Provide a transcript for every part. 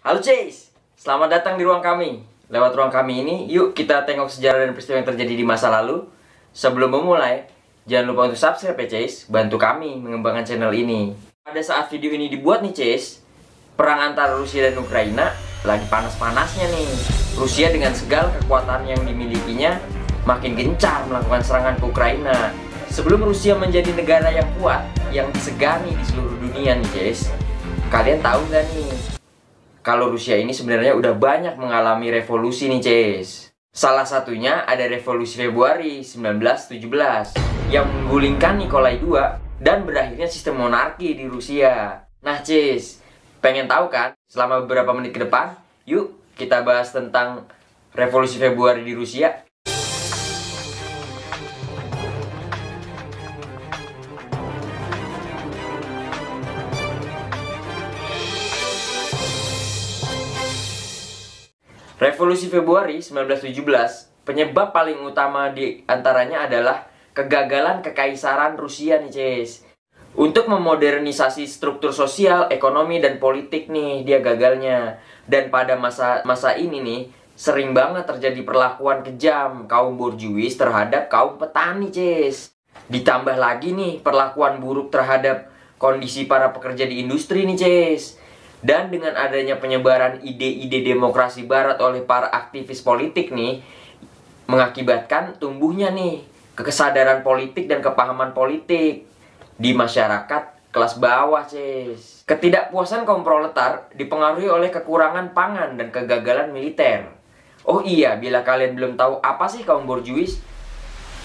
Halo Chase, selamat datang di ruang kami. Lewat ruang kami ini, yuk kita tengok sejarah dan peristiwa yang terjadi di masa lalu. Sebelum memulai, jangan lupa untuk subscribe ya Chase, bantu kami mengembangkan channel ini. Pada saat video ini dibuat nih Chase, perang antara Rusia dan Ukraina lagi panas-panasnya nih. Rusia dengan segala kekuatan yang dimilikinya makin gencar melakukan serangan ke Ukraina. Sebelum Rusia menjadi negara yang kuat, yang disegani di seluruh dunia nih Chase, kalian tahu nggak nih? Kalau Rusia ini sebenarnya udah banyak mengalami revolusi nih, Ces. Salah satunya ada Revolusi Februari 1917 yang menggulingkan Nikolai II dan berakhirnya sistem monarki di Rusia. Nah, Ces, pengen tahu kan? Selama beberapa menit ke depan, yuk kita bahas tentang Revolusi Februari di Rusia. Revolusi Februari 1917, penyebab paling utama di antaranya adalah kegagalan kekaisaran Rusia nih, Ces. Untuk memodernisasi struktur sosial, ekonomi, dan politik nih, dia gagalnya. Dan pada masa ini nih, sering banget terjadi perlakuan kejam kaum borjuis terhadap kaum petani, Ces. Ditambah lagi nih, perlakuan buruk terhadap kondisi para pekerja di industri nih, Ces. Dan dengan adanya penyebaran ide-ide demokrasi barat oleh para aktivis politik nih, mengakibatkan tumbuhnya nih kesadaran politik dan kepahaman politik di masyarakat kelas bawah, Ces. Ketidakpuasan kaum proletar dipengaruhi oleh kekurangan pangan dan kegagalan militer. Oh iya, bila kalian belum tahu apa sih kaum borjuis,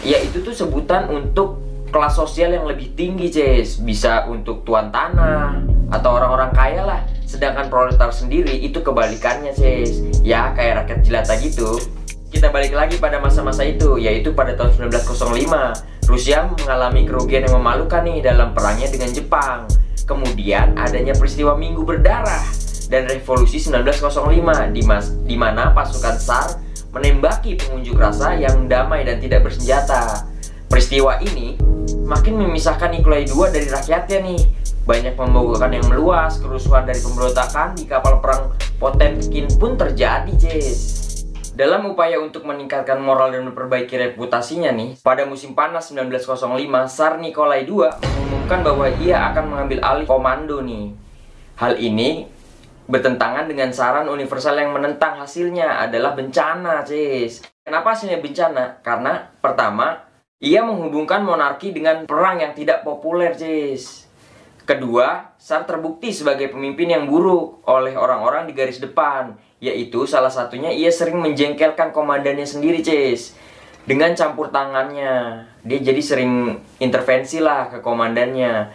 ya itu tuh sebutan untuk kelas sosial yang lebih tinggi, Ces. Bisa untuk tuan tanah atau orang-orang kaya lah. Sedangkan proletar sendiri itu kebalikannya, Ces. Ya, kayak rakyat jelata gitu. Kita balik lagi pada masa-masa itu, yaitu pada tahun 1905. Rusia mengalami kerugian yang memalukan nih dalam perangnya dengan Jepang. Kemudian adanya peristiwa Minggu Berdarah dan Revolusi 1905 di mana pasukan Tsar menembaki pengunjuk rasa yang damai dan tidak bersenjata. Peristiwa ini makin memisahkan Nikolai II dari rakyatnya nih. Banyak pembogokan yang meluas, kerusuhan dari pemberontakan di kapal perang Potemkin pun terjadi, Ces. Dalam upaya untuk meningkatkan moral dan memperbaiki reputasinya nih, pada musim panas 1905, Tsar Nikolai II mengumumkan bahwa ia akan mengambil alih komando nih. Hal ini bertentangan dengan saran universal yang menentang hasilnya adalah bencana, Ces. Kenapa hasilnya bencana? Karena pertama, ia menghubungkan monarki dengan perang yang tidak populer, Ces. Kedua, Tsar terbukti sebagai pemimpin yang buruk oleh orang-orang di garis depan, yaitu salah satunya ia sering menjengkelkan komandannya sendiri, Ces. Dengan campur tangannya, dia jadi sering intervensi lah ke komandannya.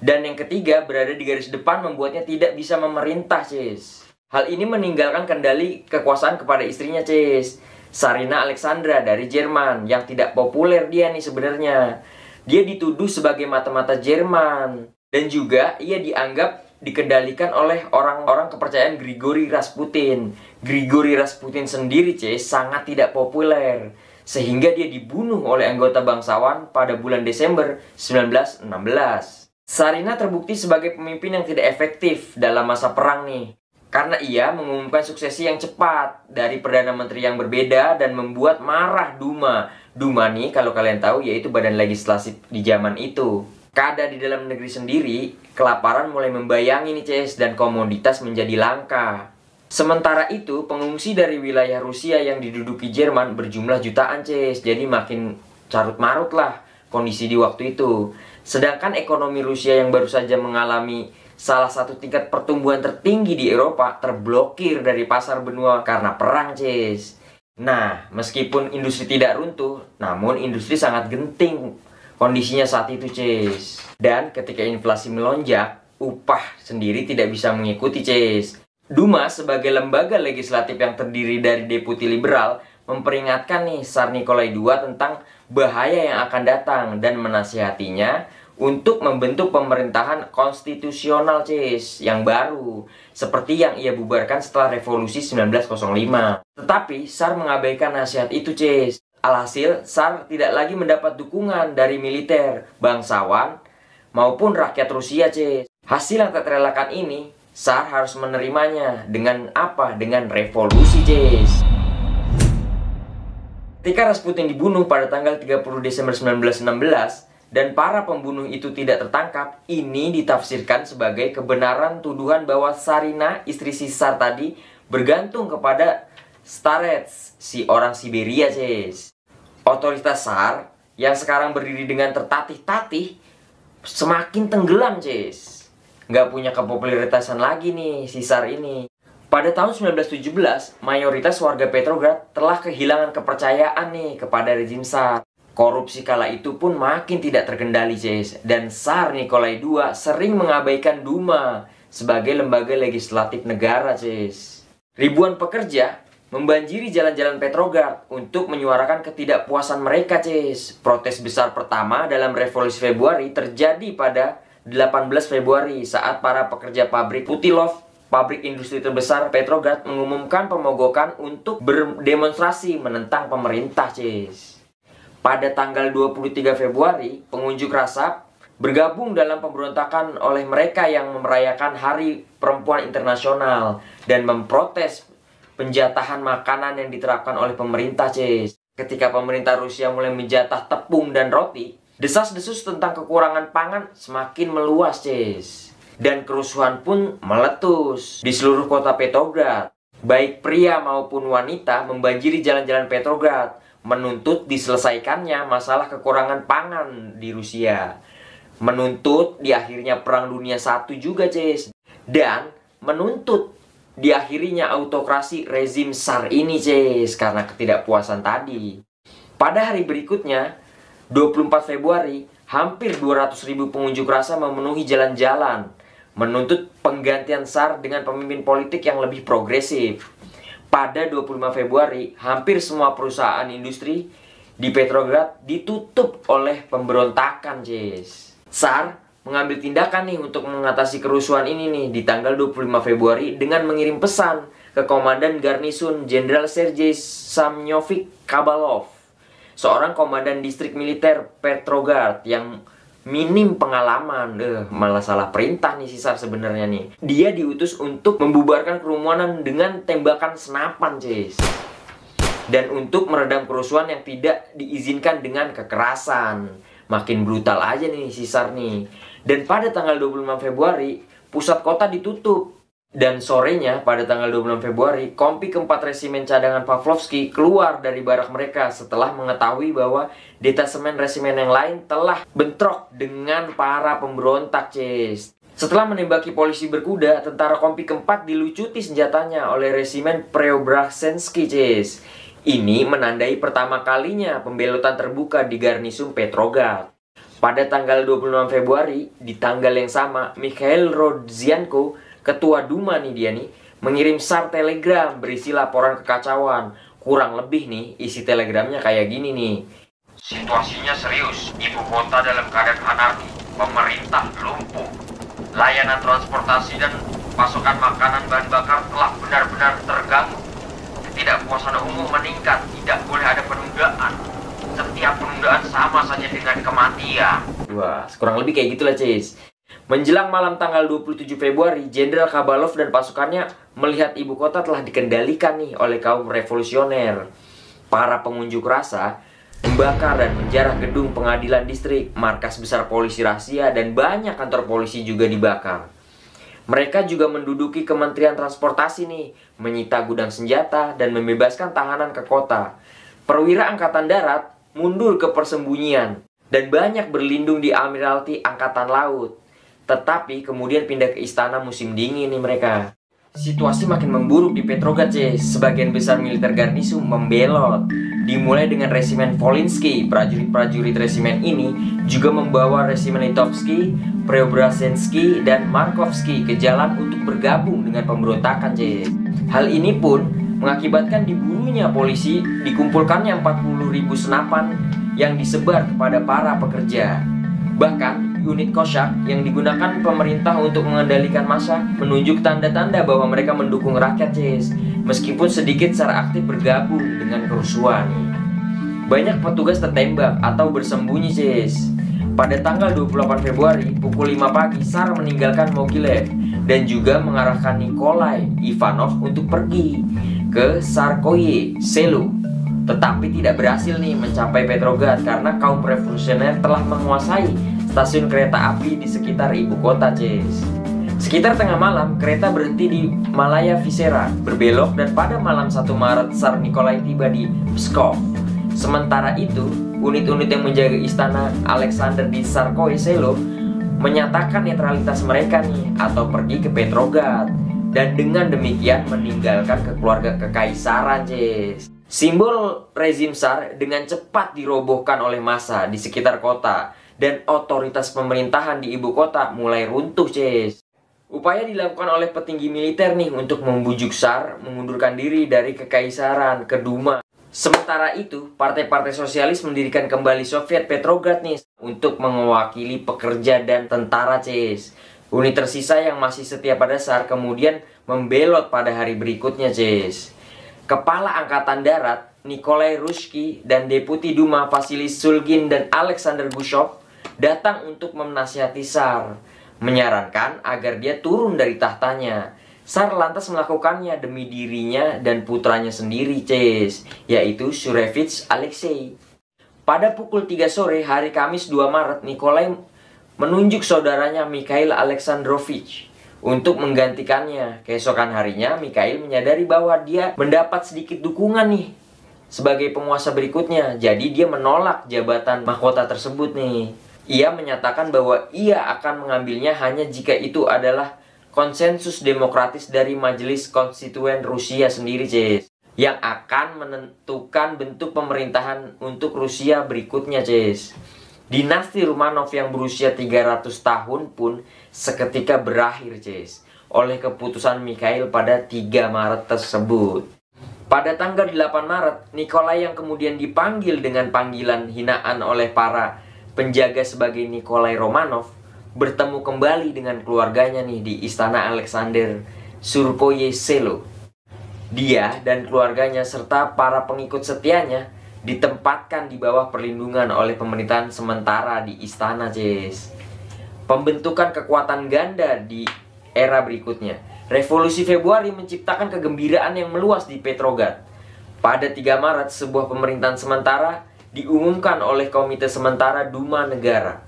Dan yang ketiga, berada di garis depan membuatnya tidak bisa memerintah, Ces. Hal ini meninggalkan kendali kekuasaan kepada istrinya, Ces, Tsarina Alexandra dari Jerman, yang tidak populer dia nih sebenarnya. Dia dituduh sebagai mata-mata Jerman. Dan juga ia dianggap dikendalikan oleh orang-orang kepercayaan Grigori Rasputin. Grigori Rasputin sendiri, Ces, sangat tidak populer. Sehingga dia dibunuh oleh anggota bangsawan pada bulan Desember 1916. Tsarina terbukti sebagai pemimpin yang tidak efektif dalam masa perang nih. Karena ia mengumumkan suksesi yang cepat dari Perdana Menteri yang berbeda dan membuat marah Duma. Duma nih kalau kalian tahu yaitu badan legislatif di zaman itu. Kada di dalam negeri sendiri, kelaparan mulai membayangi nih, Ces, dan komoditas menjadi langka. Sementara itu, pengungsi dari wilayah Rusia yang diduduki Jerman berjumlah jutaan, Ces. Jadi makin carut marut lah kondisi di waktu itu. Sedangkan ekonomi Rusia yang baru saja mengalami salah satu tingkat pertumbuhan tertinggi di Eropa terblokir dari pasar benua karena perang, Ces. Nah, meskipun industri tidak runtuh, namun industri sangat genting kondisinya saat itu, Ces. Dan ketika inflasi melonjak, upah sendiri tidak bisa mengikuti, Ces. Duma sebagai lembaga legislatif yang terdiri dari deputi liberal memperingatkan nih Tsar Nikolai II tentang bahaya yang akan datang dan menasihatinya untuk membentuk pemerintahan konstitusional, Ces, yang baru, seperti yang ia bubarkan setelah Revolusi 1905. Tetapi Tsar mengabaikan nasihat itu, Ces. Alhasil, Tsar tidak lagi mendapat dukungan dari militer, bangsawan, maupun rakyat Rusia, Ces. Hasil yang tak terelakkan ini Tsar harus menerimanya. Dengan apa? Dengan revolusi, guys. Ketika Rasputin dibunuh pada tanggal 30 Desember 1916, dan para pembunuh itu tidak tertangkap, ini ditafsirkan sebagai kebenaran tuduhan bahwa Tsarina, istri si Tsar tadi, bergantung kepada Starets, si orang Siberia, guys. Otoritas Tsar yang sekarang berdiri dengan tertatih-tatih semakin tenggelam, guys. Nggak punya kepopuleritasan lagi nih si Tsar ini. Pada tahun 1917, mayoritas warga Petrograd telah kehilangan kepercayaan nih kepada rezim Tsar. Korupsi kala itu pun makin tidak terkendali, guys. Dan Tsar Nikolai II sering mengabaikan Duma sebagai lembaga legislatif negara, guys. Ribuan pekerja membanjiri jalan-jalan Petrograd untuk menyuarakan ketidakpuasan mereka, guys. Protes besar pertama dalam Revolusi Februari terjadi pada 18 Februari saat para pekerja pabrik Putilov, pabrik industri terbesar Petrograd, mengumumkan pemogokan untuk berdemonstrasi menentang pemerintah, guys. Pada tanggal 23 Februari, pengunjuk rasa bergabung dalam pemberontakan oleh mereka yang merayakan Hari Perempuan Internasional dan memprotes penjatahan makanan yang diterapkan oleh pemerintah, guys. Ketika pemerintah Rusia mulai menjatah tepung dan roti, desas-desus tentang kekurangan pangan semakin meluas, guys. Dan kerusuhan pun meletus di seluruh kota Petrograd. Baik pria maupun wanita membanjiri jalan-jalan Petrograd, menuntut diselesaikannya masalah kekurangan pangan di Rusia, menuntut diakhirinya Perang Dunia I juga, guys, dan menuntut diakhirinya autokrasi rezim Tsar ini, guys, karena ketidakpuasan tadi. Pada hari berikutnya, 24 Februari, hampir 200.000 pengunjuk rasa memenuhi jalan-jalan, menuntut penggantian Tsar dengan pemimpin politik yang lebih progresif. Pada 25 Februari, hampir semua perusahaan industri di Petrograd ditutup oleh pemberontakan, guys. Tsar mengambil tindakan nih untuk mengatasi kerusuhan ini nih di tanggal 25 Februari dengan mengirim pesan ke Komandan Garnisun Jenderal Sergei Samyovic Kabalov, seorang komandan distrik militer Petrograd yang minim pengalaman, malah salah perintah nih si Tsar sebenarnya nih. Dia diutus untuk membubarkan kerumunan dengan tembakan senapan, guys, dan untuk meredam kerusuhan yang tidak diizinkan dengan kekerasan. Makin brutal aja nih si Tsar nih. Dan pada tanggal 25 Februari, pusat kota ditutup. Dan sorenya pada tanggal 26 Februari, kompi keempat resimen cadangan Pavlovsky keluar dari barak mereka setelah mengetahui bahwa detasemen resimen yang lain telah bentrok dengan para pemberontak, guys. Setelah menembaki polisi berkuda, tentara kompi keempat dilucuti senjatanya oleh resimen Preobrazhensky, guys. Ini menandai pertama kalinya pembelotan terbuka di garnisun Petrograd. Pada tanggal 26 Februari, di tanggal yang sama, Mikhail Rodzianko, ketua Duma nih dia nih, mengirim Tsar telegram berisi laporan kekacauan. Kurang lebih nih isi telegramnya kayak gini nih. Situasinya serius, ibu kota dalam keadaan anarki, pemerintah lumpuh, layanan transportasi dan pasokan makanan bahan bakar telah benar-benar terganggu. Ketidakpuasan umum meningkat, tidak boleh ada penundaan. Setiap penundaan sama saja dengan kematian. Wah, kurang lebih kayak gitulah, cis. Menjelang malam tanggal 27 Februari, Jenderal Kabalov dan pasukannya melihat ibu kota telah dikendalikan nih oleh kaum revolusioner. Para pengunjuk rasa membakar dan menjarah gedung pengadilan distrik, markas besar polisi rahasia, dan banyak kantor polisi juga dibakar. Mereka juga menduduki Kementerian Transportasi nih, menyita gudang senjata, dan membebaskan tahanan ke kota. Perwira Angkatan Darat mundur ke persembunyian, dan banyak berlindung di Admiralty Angkatan Laut. Tetapi kemudian pindah ke istana musim dingin nih mereka. Situasi makin memburuk di Petrograd, guys. Sebagian besar militer garnisun membelot. Dimulai dengan resimen Volinsky. Prajurit-prajurit resimen ini juga membawa resimen Litovsky, Preobrazhensky, dan Markovsky ke jalan untuk bergabung dengan pemberontakan, guys. Hal ini pun mengakibatkan dibunuhnya polisi, dikumpulkannya 40.000 senapan yang disebar kepada para pekerja. Bahkan unit Kosak yang digunakan pemerintah untuk mengendalikan massa menunjuk tanda-tanda bahwa mereka mendukung rakyat, guys, meskipun sedikit secara aktif bergabung dengan kerusuhan. Banyak petugas tertembak atau bersembunyi, guys. Pada tanggal 28 Februari pukul 5 pagi, Tsar meninggalkan Mogilev dan juga mengarahkan Nikolai Ivanov untuk pergi ke Tsarskoye Selo, tetapi tidak berhasil nih mencapai Petrograd karena kaum revolusioner telah menguasai stasiun kereta api di sekitar ibu kota, Ces. Sekitar tengah malam, kereta berhenti di Malaya Visera, berbelok, dan pada malam 1 Maret, Tsar Nikolai tiba di Pskov. Sementara itu, unit-unit yang menjaga istana Alexander di Tsarskoye Selo menyatakan netralitas mereka nih, atau pergi ke Petrograd. Dan dengan demikian meninggalkan keluarga kekaisaran, Ces. Simbol rezim Tsar dengan cepat dirobohkan oleh massa di sekitar kota, dan otoritas pemerintahan di ibu kota mulai runtuh, Ces. Upaya dilakukan oleh petinggi militer nih untuk membujuk Tsar mengundurkan diri dari kekaisaran ke Duma. Sementara itu, partai-partai sosialis mendirikan kembali Soviet Petrograd nih untuk mewakili pekerja dan tentara, Ces. Unit tersisa yang masih setia pada Tsar kemudian membelot pada hari berikutnya, Ces. Kepala Angkatan Darat Nikolai Ruski dan Deputi Duma Fasilis Sulgin dan Alexander Bushok datang untuk menasihati Tsar, menyarankan agar dia turun dari tahtanya. Tsar lantas melakukannya demi dirinya dan putranya sendiri, Ces, yaitu Tsarevich Alexei. Pada pukul 3 sore hari Kamis 2 Maret, Nikolai menunjuk saudaranya Mikhail Alexandrovich untuk menggantikannya. Keesokan harinya, Mikhail menyadari bahwa dia mendapat sedikit dukungan nih sebagai penguasa berikutnya. Jadi dia menolak jabatan mahkota tersebut nih. Ia menyatakan bahwa ia akan mengambilnya hanya jika itu adalah konsensus demokratis dari Majelis Konstituen Rusia sendiri, Ces, yang akan menentukan bentuk pemerintahan untuk Rusia berikutnya, Ces. Dinasti Romanov yang berusia 300 tahun pun seketika berakhir, Ces, oleh keputusan Mikhail pada 3 Maret tersebut. Pada tanggal 8 Maret, Nikolai yang kemudian dipanggil dengan panggilan hinaan oleh para penjaga sebagai Nikolai Romanov bertemu kembali dengan keluarganya nih di Istana Alexander, Tsarskoye Selo. Dia dan keluarganya serta para pengikut setianya ditempatkan di bawah perlindungan oleh pemerintahan sementara di istana, Ces. Pembentukan kekuatan ganda di era berikutnya. Revolusi Februari menciptakan kegembiraan yang meluas di Petrograd. Pada 3 Maret, sebuah pemerintahan sementara diumumkan oleh Komite Sementara Duma Negara.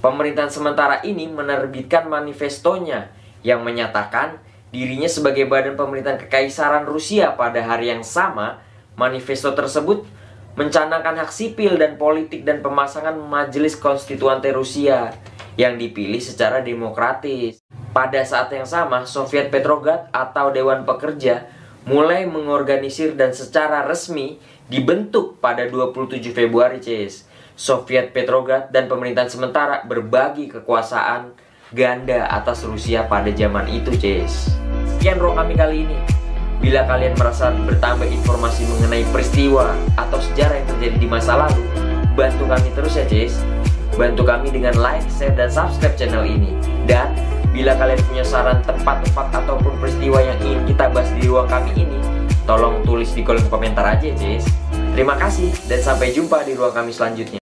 Pemerintahan sementara ini menerbitkan manifestonya yang menyatakan dirinya sebagai badan pemerintahan kekaisaran Rusia. Pada hari yang sama, manifesto tersebut mencanangkan hak sipil dan politik dan pemasangan Majelis Konstituante Rusia yang dipilih secara demokratis. Pada saat yang sama, Soviet Petrograd atau Dewan Pekerja mulai mengorganisir dan secara resmi dibentuk pada 27 Februari, Ces. Soviet Petrograd dan pemerintahan sementara berbagi kekuasaan ganda atas Rusia pada zaman itu, Ces. Sekian roh kami kali ini. Bila kalian merasa bertambah informasi mengenai peristiwa atau sejarah yang terjadi di masa lalu, bantu kami terus ya, Ces. Bantu kami dengan like, share, dan subscribe channel ini. Dan bila kalian punya saran tempat-tempat ataupun peristiwa yang ingin kita bahas di ruang kami ini, tolong tulis di kolom komentar aja, Ces. Terima kasih dan sampai jumpa di ruang kami selanjutnya.